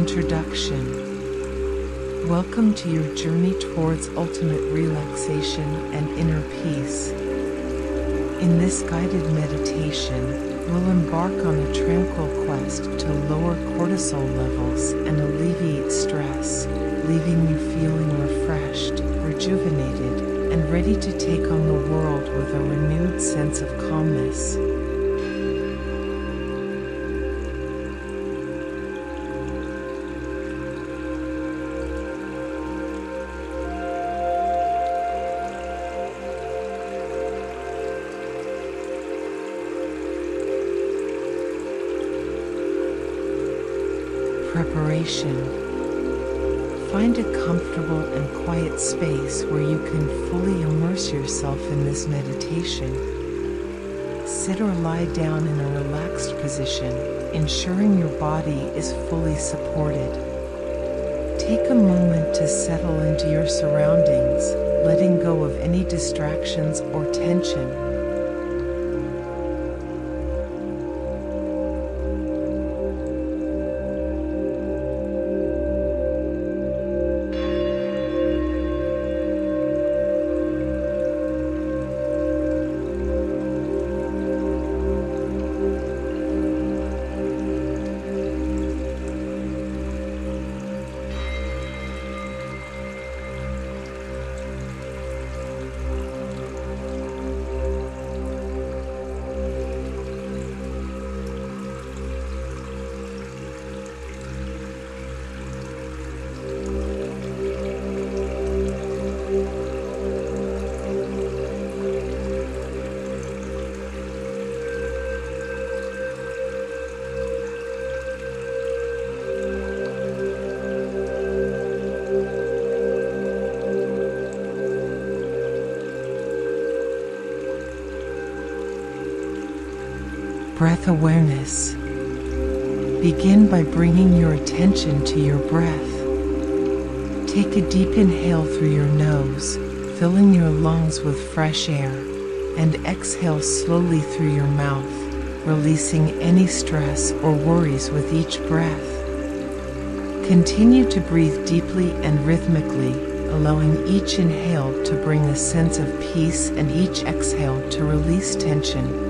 Introduction. Welcome to your journey towards ultimate relaxation and inner peace. In this guided meditation, we'll embark on a tranquil quest to lower cortisol levels and alleviate stress, leaving you feeling refreshed, rejuvenated, and ready to take on the world with a renewed sense of calmness. Preparation. Find a comfortable and quiet space where you can fully immerse yourself in this meditation. Sit or lie down in a relaxed position, ensuring your body is fully supported. Take a moment to settle into your surroundings, letting go of any distractions or tension. Breath awareness. Begin by bringing your attention to your breath. Take a deep inhale through your nose, filling your lungs with fresh air, and exhale slowly through your mouth, releasing any stress or worries with each breath. Continue to breathe deeply and rhythmically, allowing each inhale to bring a sense of peace and each exhale to release tension.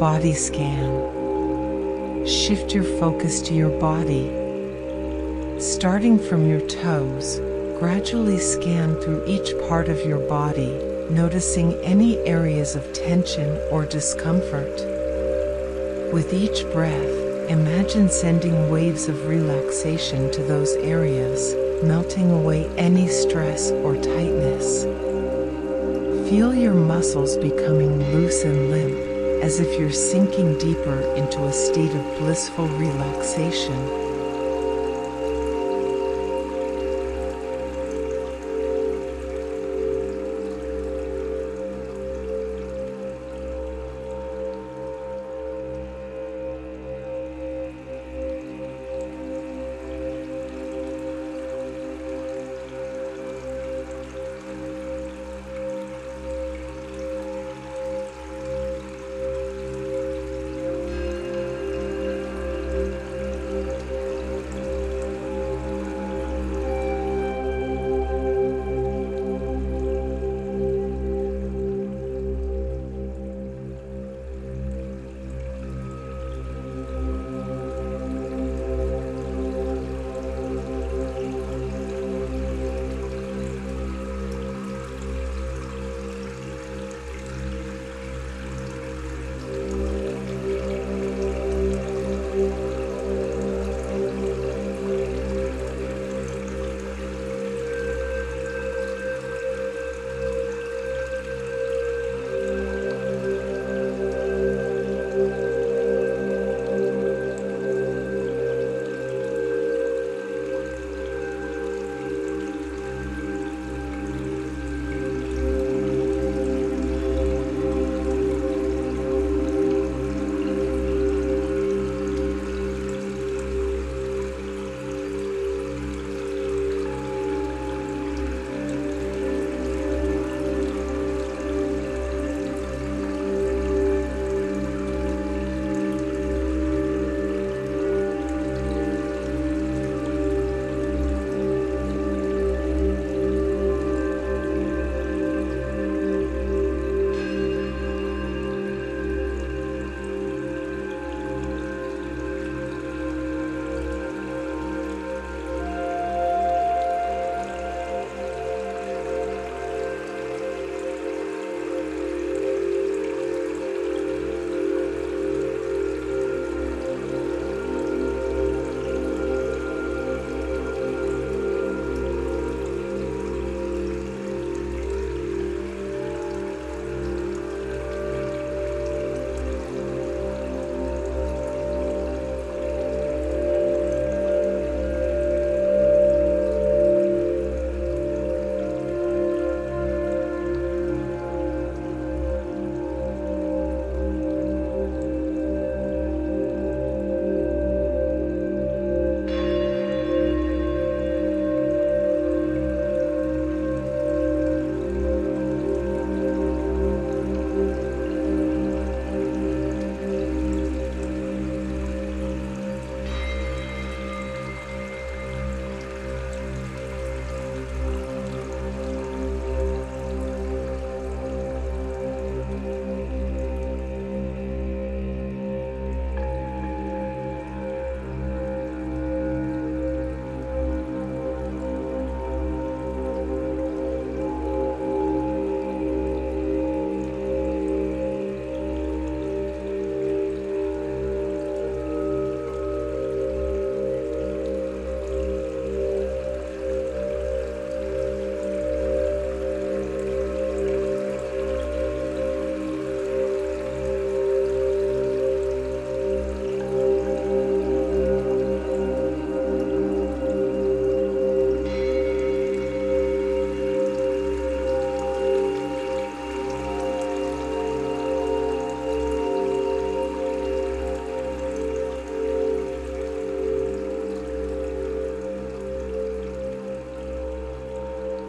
Body scan. Shift your focus to your body. Starting from your toes, gradually scan through each part of your body, noticing any areas of tension or discomfort. With each breath, imagine sending waves of relaxation to those areas, melting away any stress or tightness. Feel your muscles becoming loose and limp, as if you're sinking deeper into a state of blissful relaxation.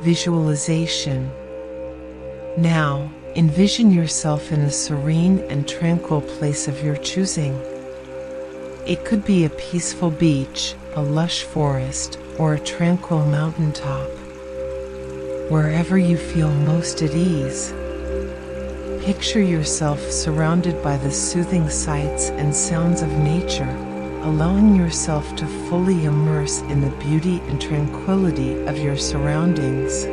Visualization. Now, envision yourself in a serene and tranquil place of your choosing. It could be a peaceful beach, a lush forest, or a tranquil mountaintop. Wherever you feel most at ease, picture yourself surrounded by the soothing sights and sounds of nature, allowing yourself to fully immerse in the beauty and tranquility of your surroundings.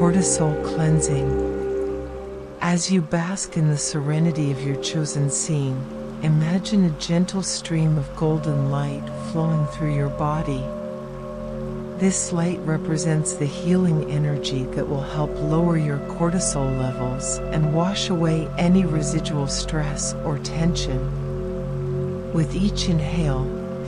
cortisol cleansing. As you bask in the serenity of your chosen scene, imagine a gentle stream of golden light flowing through your body. This light represents the healing energy that will help lower your cortisol levels and wash away any residual stress or tension. With each inhale,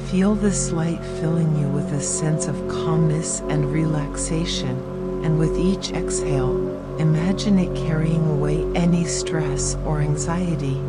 feel this light filling you with a sense of calmness and relaxation, and with each exhale, imagine it carrying away any stress or anxiety.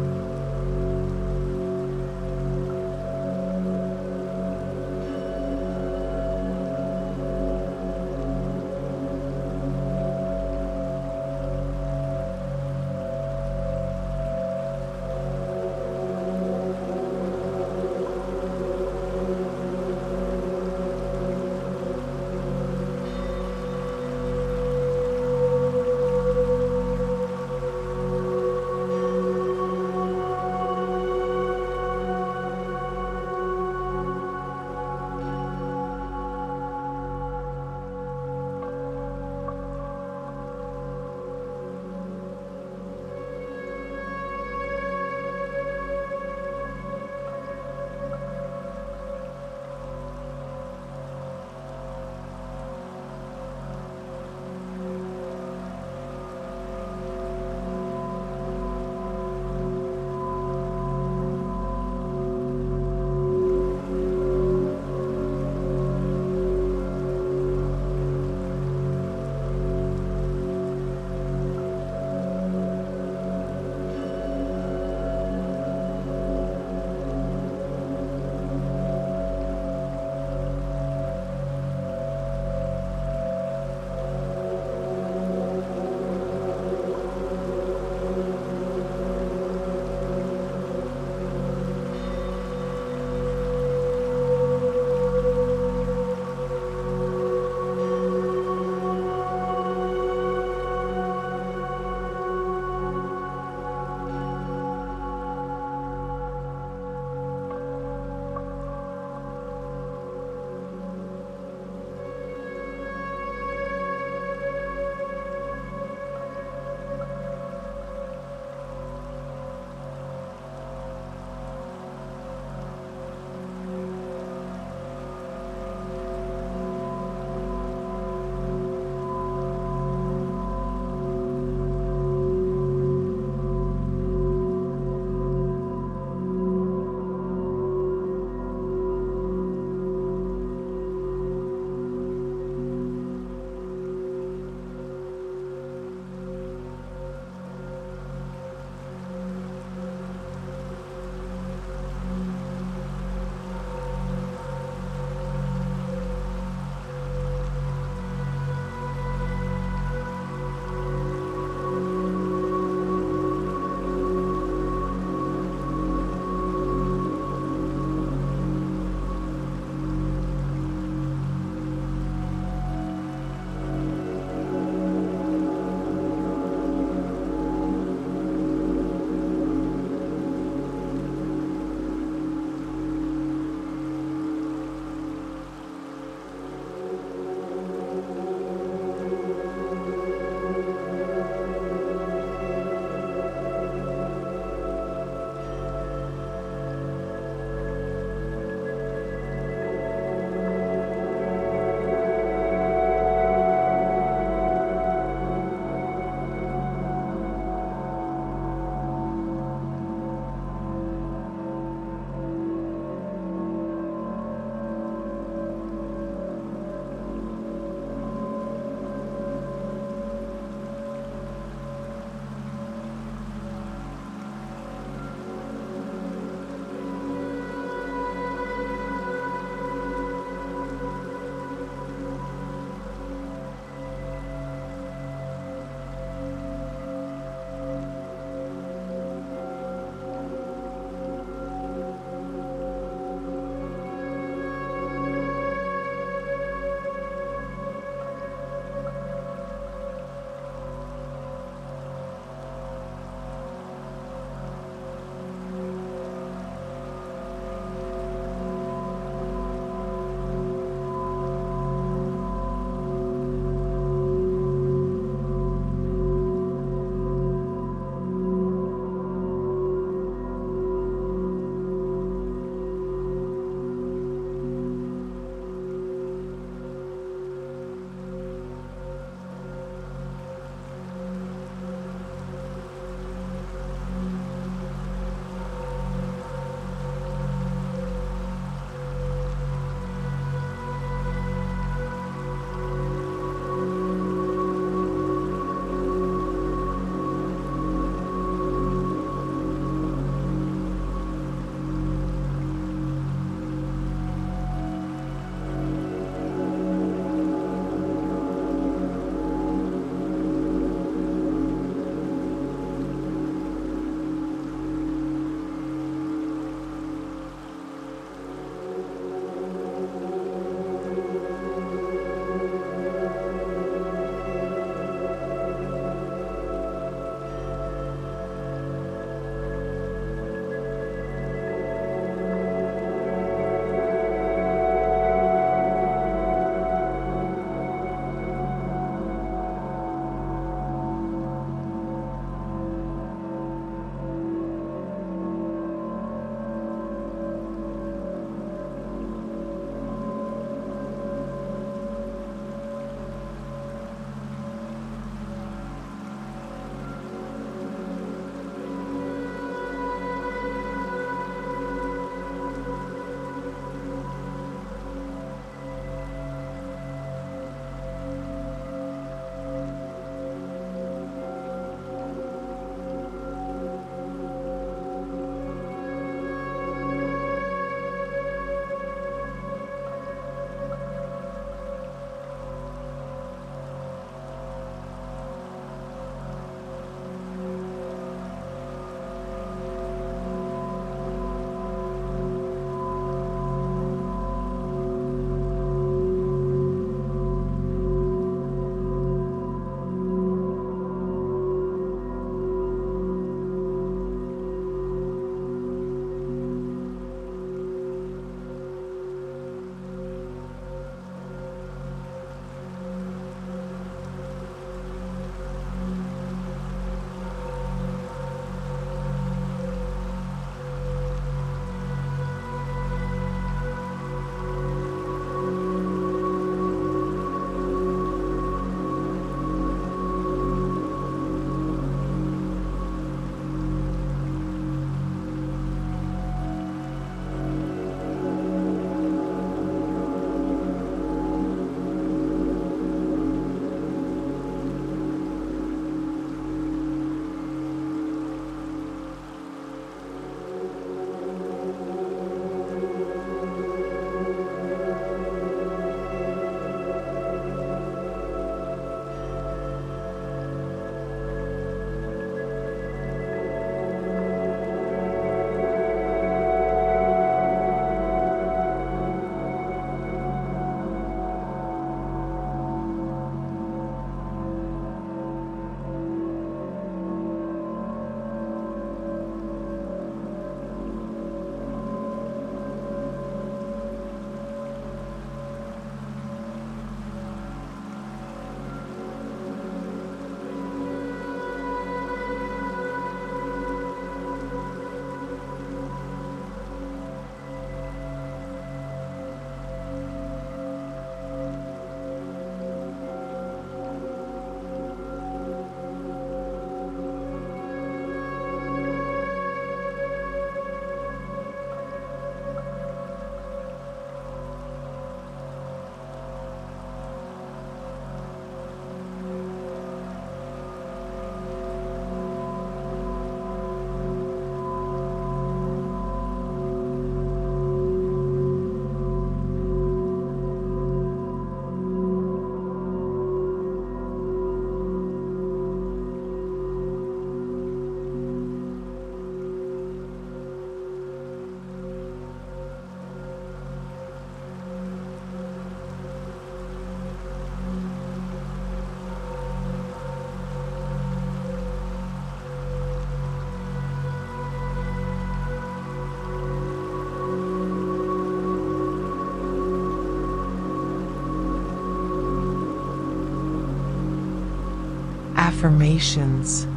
Affirmations.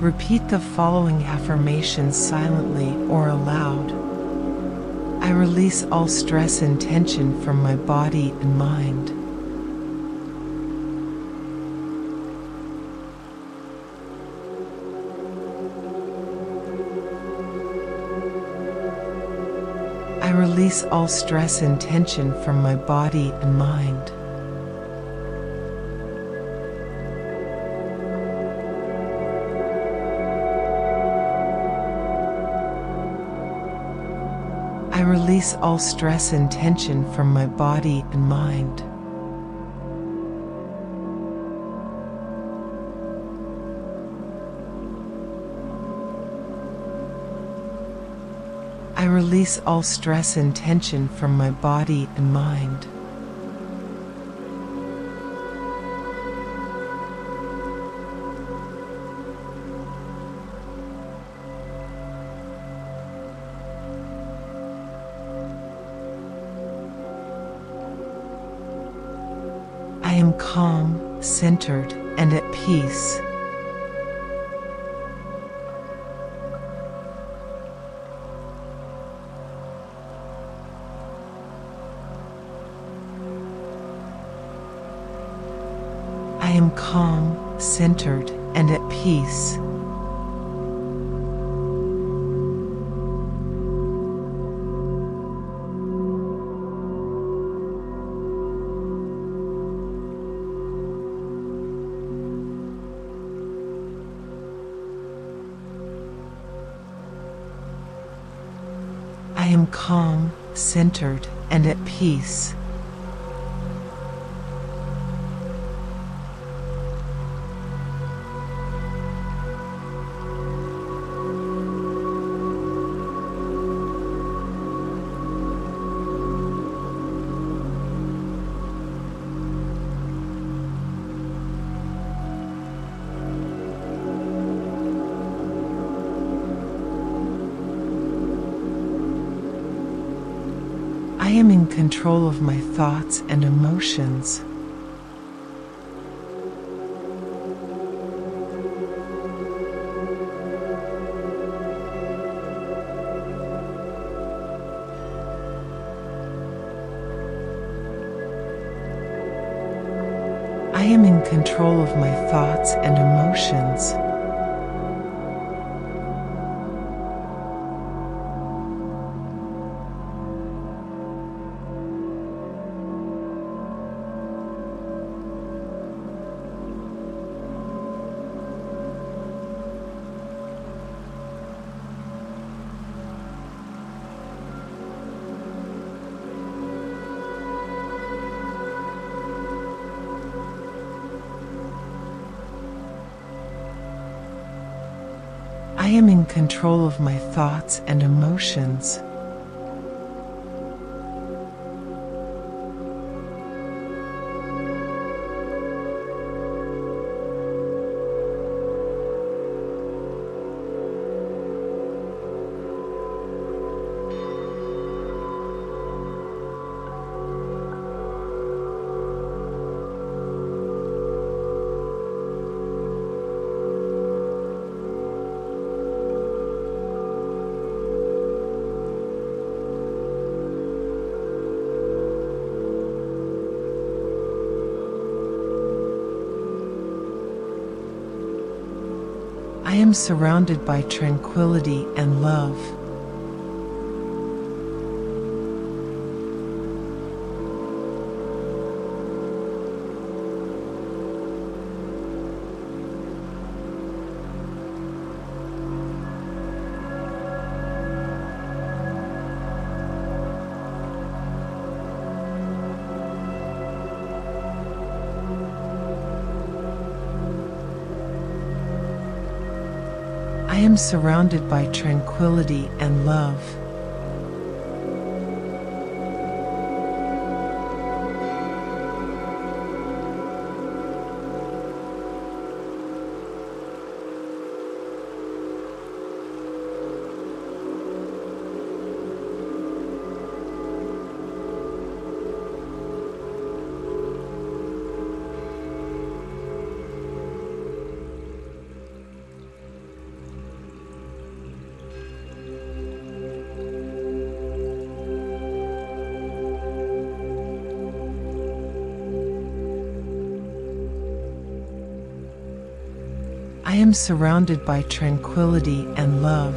Repeat the following affirmations silently or aloud. I release all stress and tension from my body and mind. I release all stress and tension from my body and mind. I release all stress and tension from my body and mind. I release all stress and tension from my body and mind. I am calm, centered, and at peace. I am calm, centered, and at peace. I am calm, centered, and at peace. I am in control of my thoughts and emotions. I am in control of my thoughts and emotions. I am in control of my thoughts and emotions. I am surrounded by tranquility and love. I am surrounded by tranquility and love. I am surrounded by tranquility and love.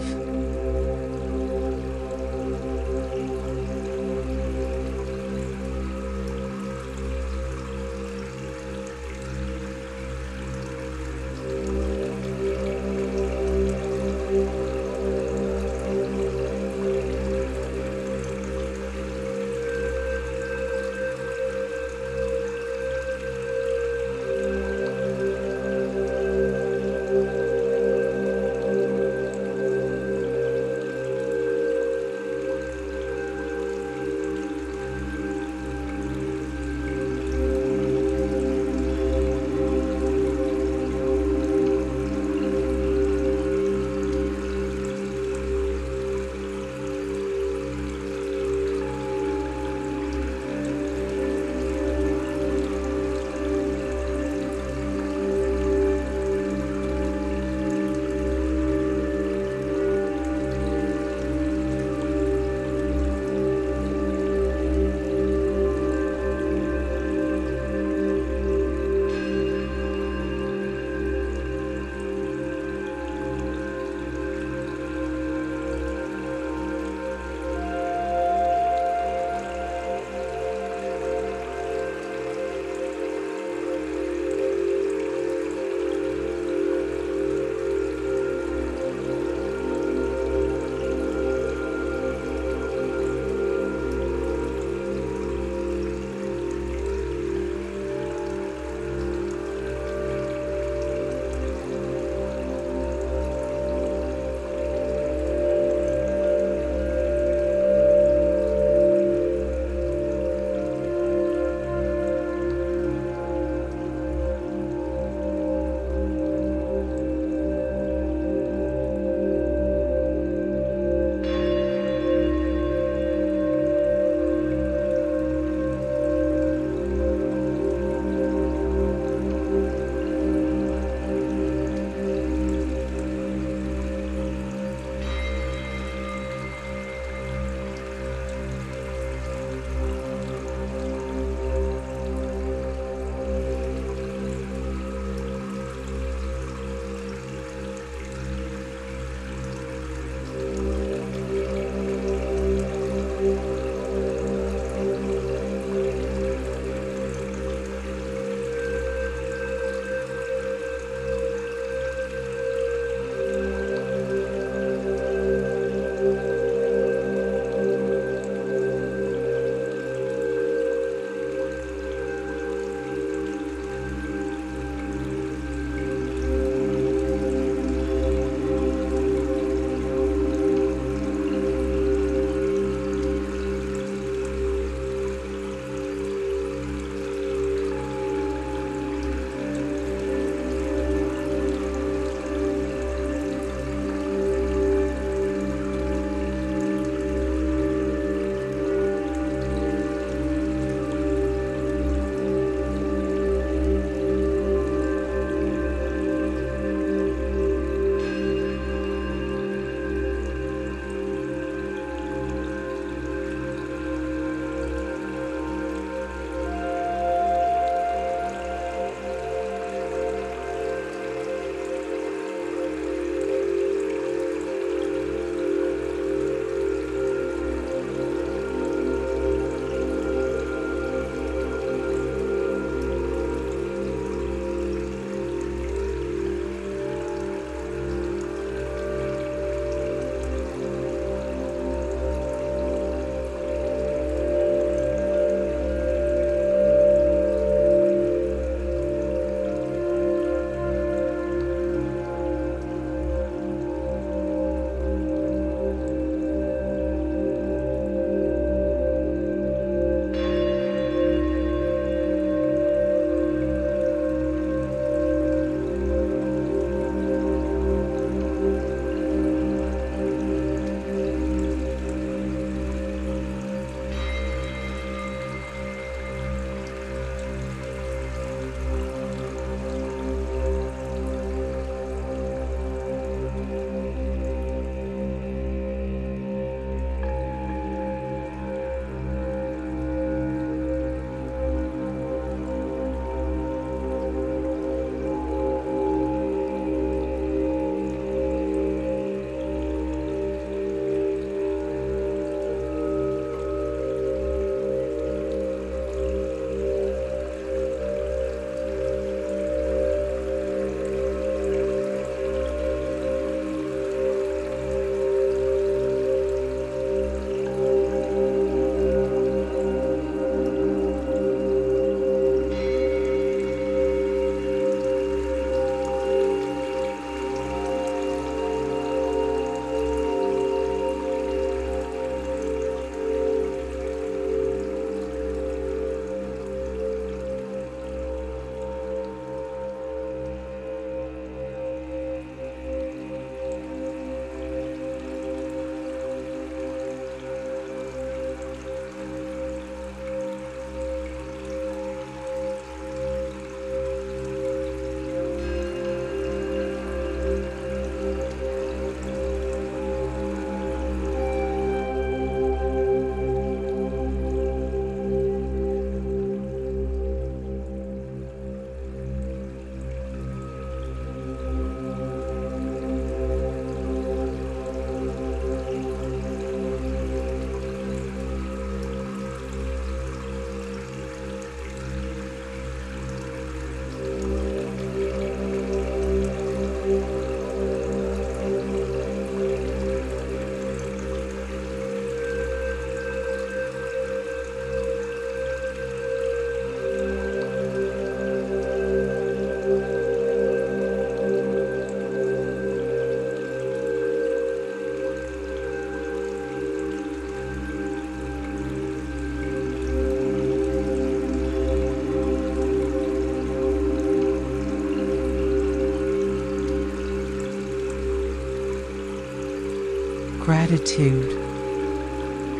gratitude.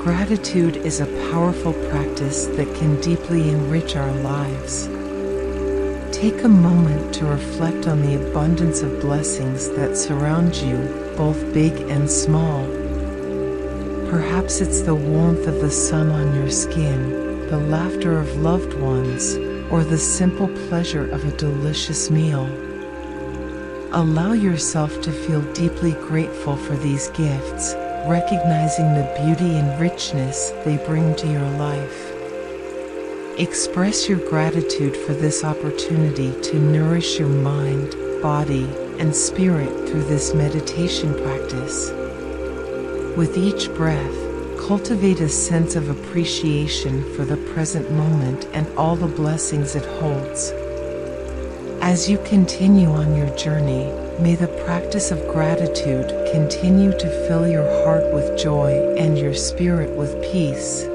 Gratitude is a powerful practice that can deeply enrich our lives. Take a moment to reflect on the abundance of blessings that surround you, both big and small. Perhaps it's the warmth of the sun on your skin, the laughter of loved ones, or the simple pleasure of a delicious meal. Allow yourself to feel deeply grateful for these gifts, recognizing the beauty and richness they bring to your life. Express your gratitude for this opportunity to nourish your mind, body, and spirit through this meditation practice. With each breath, cultivate a sense of appreciation for the present moment and all the blessings it holds. As you continue on your journey, may the practice of gratitude continue to fill your heart with joy and your spirit with peace.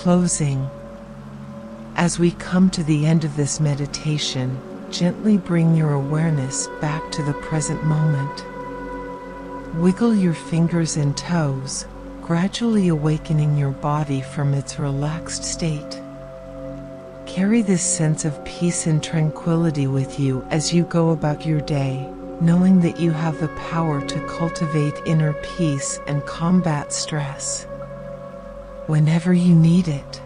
closing, as we come to the end of this meditation, gently bring your awareness back to the present moment. Wiggle your fingers and toes, gradually awakening your body from its relaxed state. Carry this sense of peace and tranquility with you as you go about your day, knowing that you have the power to cultivate inner peace and combat stress whenever you need it.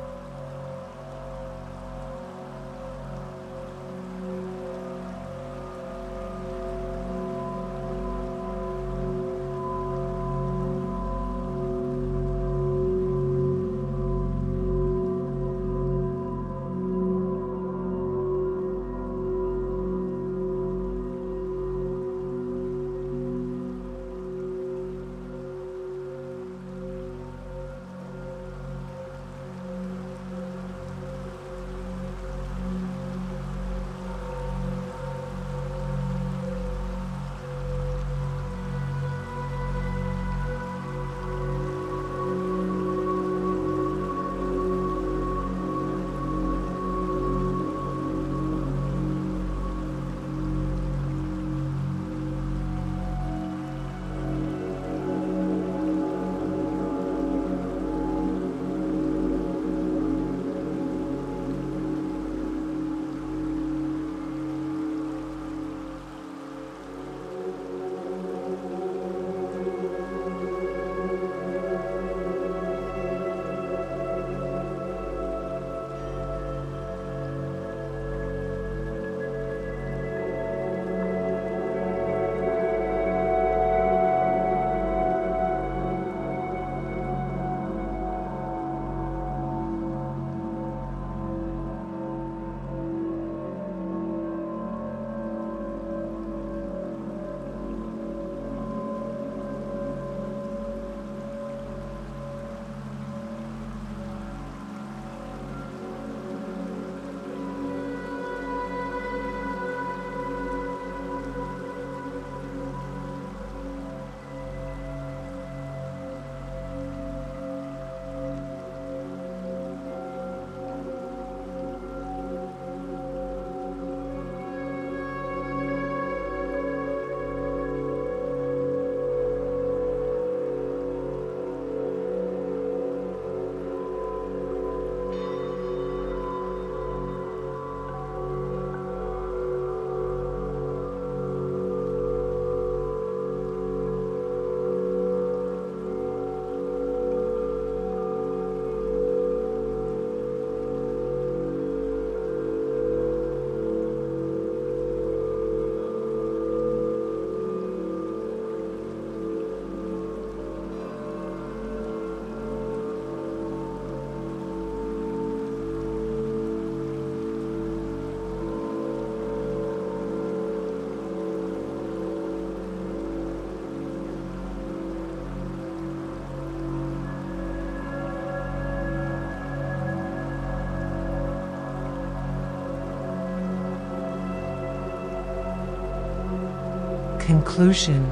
Conclusion.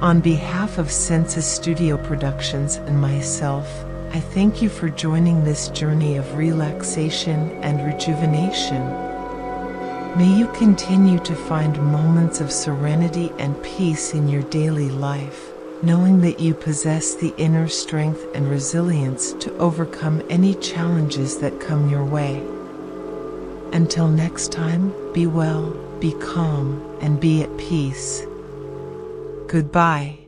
On behalf of Sensus Studio Productions and myself, I thank you for joining this journey of relaxation and rejuvenation. May you continue to find moments of serenity and peace in your daily life, knowing that you possess the inner strength and resilience to overcome any challenges that come your way. Until next time, be well, be calm, and be at peace. Goodbye.